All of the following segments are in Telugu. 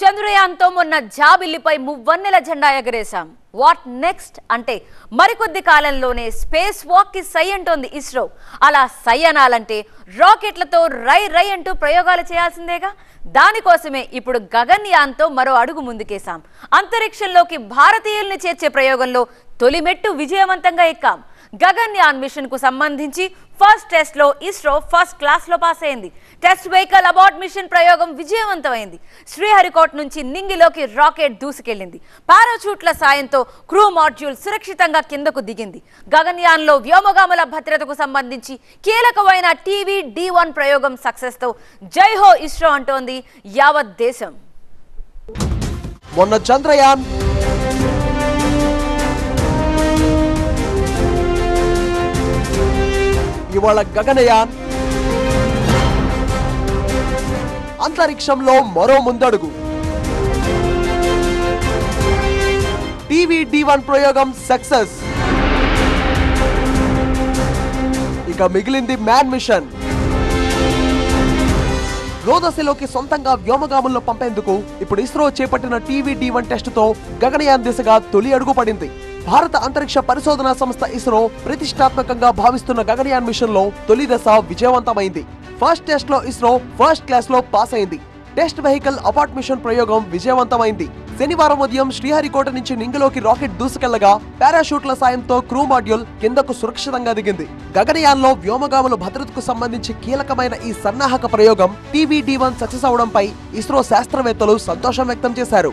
చంద్రయాన్తో మొన్న జాబిల్లిపై మువ్వన్నెల జెండా ఎగరేశాం. వాట్ నెక్స్ట్ అంటే మరికొద్ది కాలంలోనే స్పేస్ వాక్కి సై అంటోంది ఇస్రో. అలా సై అనాలంటే రాకెట్లతో రై రై అంటూ ప్రయోగాలు చేయాల్సిందేగా. దానికోసమే ఇప్పుడు గగన్యాన్తో మరో అడుగు ముందుకేశాం. అంతరిక్షంలోకి భారతీయుల్ని చేర్చే ప్రయోగంలో తొలిమెట్టు విజయవంతంగా ఎక్కాం. గగన్యాన్ మిషన్కు సంబంధించి ఫస్ట్ టెస్ట్లో ఇస్రో ఫస్ట్ క్లాస్లో పాస్ అయింది. టెస్ట్ వెహికల్ అబార్ట్ మిషన్ ప్రయోగం విజయవంతమైంది. శ్రీహరికోట నుంచి నింగిలోకి రాకెట్ దూసుకెళ్లింది. పారాచూట్ల సాయంతో క్రూ మాడ్యూల్ సురక్షితంగా కిందకు దిగింది. గగన్యాన్లో వ్యోమగాముల భద్రతకు సంబంధించి కీలకమైన TV-D1 ప్రయోగం సక్సెస్తో జైహో ఇస్రో అంటోంది యావత్ దేశం. మొన్న చంద్రయాన్ ఇవాళ గగనయాన్ అంతరిక్షంలో మరో ముందడుగు. TV-D1 ప్రయోగం సక్సెస్. ఇక మిగిలింది మ్యాన్ మిషన్. రోదశలోకి సొంతంగా వ్యోమగాములను పంపేందుకు ఇప్పుడు ఇస్రో చేపట్టిన TV-D1 టెస్టుతో గగనయాన్ దిశగా తొలి అడుగు పడింది. భారత అంతరిక్ష పరిశోధనా సంస్థ ఇస్రో ప్రతిష్టాత్మకంగా భావిస్తున్న గగనయాన్ మిషన్ లో తొలి దశ విజయవంతమైంది. ఫస్ట్ టెస్ట్ లో ఇస్రో ఫస్ట్ క్లాస్ లో పాస్ అయింది. టెస్ట్ వెహికల్ అబార్ట్ మిషన్ ప్రయోగం విజయవంతమైంది. శనివారం ఉదయం శ్రీహరికోట నుంచి నింగిలోకి రాకెట్ దూసుకెళ్లగా పారాషూట్ల సాయంతో క్రూ మాడ్యూల్ కిందకు సురక్షితంగా దిగింది. గగనయాన్లో వ్యోమగాముల భద్రతకు సంబంధించి కీలకమైన ఈ సన్నాహక ప్రయోగం TV-D1 సక్సెస్ అవడంపై ఇస్రో శాస్త్రవేత్తలు సంతోషం వ్యక్తం చేశారు.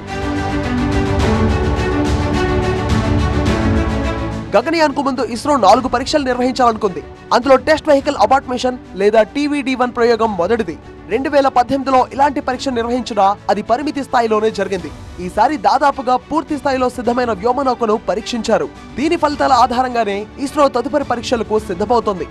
గగనయాన్కు ముందు ఇస్రో 4 పరీక్షలు నిర్వహించాలనుకుంది. అందులో టెస్ట్ వెహికల్ అబార్ట్ మిషన్ లేదా TV-D1 ప్రయోగం మొదటిది. 2018లో ఇలాంటి పరీక్ష నిర్వహించినా అది పరిమితి స్థాయిలోనే జరిగింది. ఈసారి దాదాపుగా పూర్తి స్థాయిలో సిద్ధమైన వ్యోమనౌకను పరీక్షించారు. దీని ఫలితాల ఆధారంగానే ఇస్రో తదుపరి పరీక్షలకు సిద్ధమవుతోంది.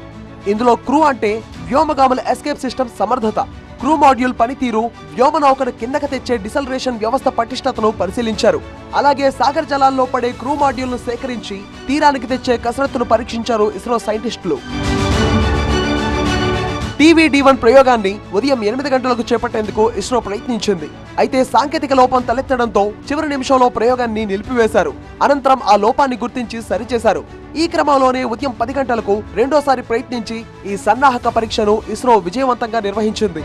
ఇందులో క్రూ అంటే వ్యోమగాముల ఎస్కేప్ సిస్టమ్ సమర్థత, క్రూ మాడ్యూల్ పనితీరు, వ్యోమనౌకను కిందకు తెచ్చే డిసలరేషన్ వ్యవస్థ పటిష్టతను పరిశీలించారు. అలాగే సాగర్ జలాల్లో పడే క్రూ మాడ్యూల్ను సేకరించి తీరానికి తెచ్చే కసరత్తును పరీక్షించారు ఇస్రో సైంటిస్టులు. TV-D1 ప్రయోగాన్ని ఉదయం 8 గంటలకు చేపట్టేందుకు ఇస్రో ప్రయత్నించింది. అయితే సాంకేతిక లోపం తలెత్తడంతో చివరి నిమిషంలో ప్రయోగాన్ని నిలిపివేశారు. అనంతరం ఆ లోపాన్ని గుర్తించి సరిచేశారు. ఈ క్రమంలోనే ఉదయం 10 గంటలకు రెండోసారి ప్రయత్నించి ఈ సన్నాహక పరీక్షను ఇస్రో విజయవంతంగా నిర్వహించింది.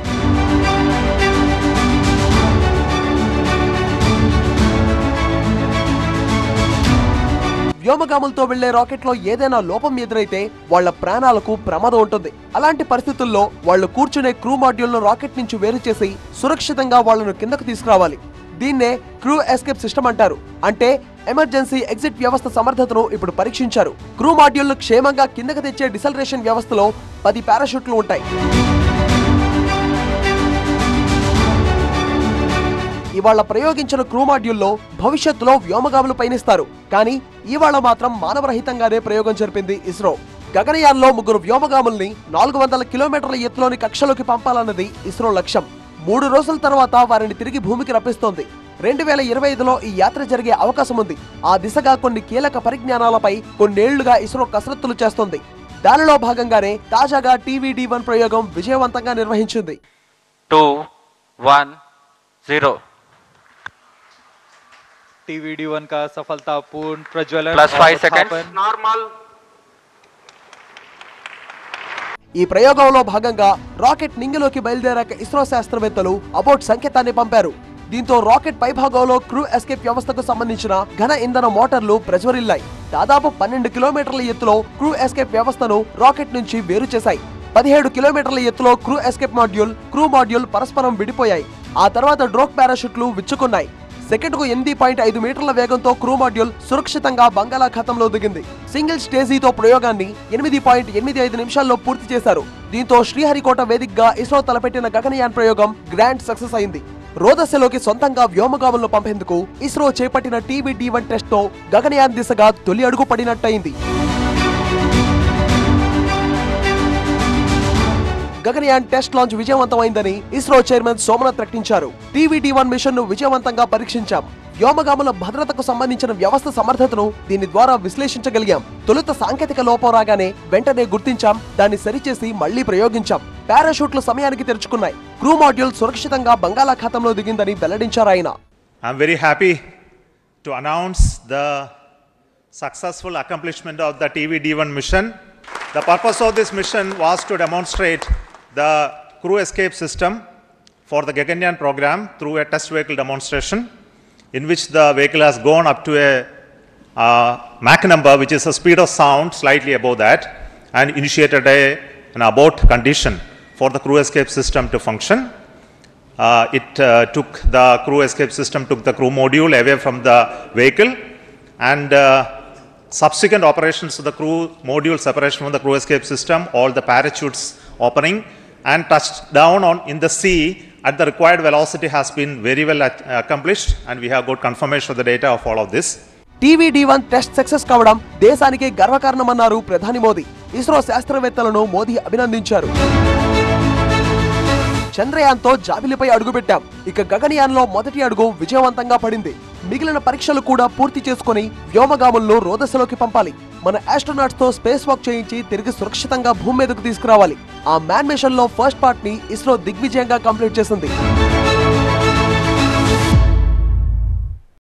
వ్యోమగాములతో వెళ్లే రాకెట్లో ఏదైనా లోపం ఎదురైతే వాళ్ల ప్రాణాలకు ప్రమాదం ఉంటుంది. అలాంటి పరిస్థితుల్లో వాళ్లు కూర్చునే క్రూ మాడ్యూల్ను రాకెట్ నుంచి వేరు చేసి సురక్షితంగా వాళ్లను కిందకు తీసుకురావాలి. దీన్నే క్రూ ఎస్కేప్ సిస్టమ్ అంటారు. అంటే ఎమర్జెన్సీ ఎగ్జిట్ వ్యవస్థ సమర్థతను ఇప్పుడు పరీక్షించారు. క్రూ మాడ్యూల్ను క్షేమంగా కిందకు తెచ్చే డిసలరేషన్ వ్యవస్థలో 10 పారాషూట్లు ఉంటాయి. ఇవాళ ప్రయోగించిన క్రూ మాడ్యూల్లో భవిష్యత్తులో వ్యోమగాములు పయనిస్తారు. కానీ ఇవాళ మాత్రం మానవరహితంగానే ప్రయోగం జరిపింది ఇస్రో. గగనయాన్లో 3 వ్యోమగాముల్ని 400 కిలోమీటర్ల ఎత్తులోని కక్షలోకి పంపాలన్నది ఇస్రో లక్ష్యం. 3 రోజుల తర్వాత వారిని తిరిగి భూమికి రప్పిస్తోంది. 2025లో ఈ యాత్ర జరిగే అవకాశం ఉంది. ఆ దిశగా కొన్ని కీలక పరిజ్ఞానాలపై కొన్నేళ్లుగా ఇస్రో కసరత్తులు చేస్తోంది. దానిలో భాగంగానే తాజాగా TV-D1 ప్రయోగం విజయవంతంగా నిర్వహించింది. 2 1 0 TV-D1 का सफलतापूर्ण प्रज्वलन +5 सेकंड नॉर्मल. ఈ ప్రయోగంలో భాగంగా రాకెట్ నింగిలోకి బయలుదేరాక ఇస్రో శాస్త్రవేత్తలు అబౌట్ సంకేతాన్ని పంపారు. దీంతో రాకెట్ పైభాగంలో క్రూ ఎస్కేప్ వ్యవస్థకు సంబంధించిన ఘన ఇంధన మోటార్లు ప్రజ్వరిల్లాయి. దాదాపు 12 కిలోమీటర్ల ఎత్తులో క్రూ ఎస్కేప్ వ్యవస్థను రాకెట్ నుంచి వేరు చేశాయి. 17 కిలోమీటర్ల ఎత్తులో crew escape module, crew module పరస్పరం విడిపోయాయి. ఆ తర్వాత డ్రోక్ పారాషూట్లు విచ్చుకున్నాయి. సెకండ్కు 8.5 మీటర్ల వేగంతో క్రూ మాడ్యూల్ సురక్షితంగా బంగాళాఖాతంలో దిగింది. సింగిల్ స్టేజీతో ప్రయోగాన్ని 8.85 నిమిషాల్లో పూర్తి చేశారు. దీంతో శ్రీహరికోట వేదికగా ఇస్రో తలపెట్టిన గగనయాన్ ప్రయోగం గ్రాండ్ సక్సెస్ అయింది. రోదశలోకి సొంతంగా వ్యోమగాములను పంపేందుకు ఇస్రో చేపట్టిన TV-D1 టెస్ట్తో గగనయాన్ దిశగా తొలి అడుగు పడినట్టయింది. గగనయాన్ టెస్ట్ లాంచ్ విజయవంతమైందని ఇస్రో చైర్మన్ సోమనాథ్ ప్రకటించారు. TV-D1 మిషన్ ను విజయవంతంగా పరీక్షించాం. వ్యోమగాముల భద్రతకు సంబంధించిన వ్యవస్థ సమర్థతను దీని ద్వారా విశ్లేషించగలిగాం. తొలుత సాంకేతిక లోపం రాగానే వెంటనే గుర్తించాం. దాన్ని సరిచేసి మళ్లీ ప్రయోగించాం. parachute samayaniki teruchukunnayi. Crew module surakshitanga Bangalakhathamlo digindani veladincharu ayina. I am very happy to announce the successful accomplishment of the TV-D1 mission. The purpose of this mission was to demonstrate the crew escape system for the Gaganyaan program through a test vehicle demonstration, in which the vehicle has gone up to a Mach number, which is a speed of sound slightly above that, and initiated an abort condition for the crew escape system to function. The crew module away from the vehicle, and subsequent operations of the crew module separation from the crew escape system, all the parachutes opening, and touched down in the sea at the required velocity has been very well accomplished, and we have got confirmation of the data of all of this. TV-D1 test success kavadam desanike garvakaranamanaru Pradhani Modi. ISRO శాస్త్రవేత్తలను Modi అభినందించారు. చంద్రయాన్తో జాబిలిపై అడుగుపెట్టాం. ఇక గగనయాన్లో మొదటి అడుగు విజయవంతంగా పడింది. మిగిలిన పరీక్షలు కూడా పూర్తి చేసుకొని వ్యోమగాములను రోదసలోకి పంపాలి. మన ఆస్ట్రోనాట్స్తో స్పేస్ వాక్ చేయించి తిరిగి సురక్షితంగా భూమి మీదకు తీసుకురావాలి. ఆ మ్యాన్ మిషన్లో ఫస్ట్ పార్ట్ని ఇస్రో దిగ్విజయంగా కంప్లీట్ చేసింది.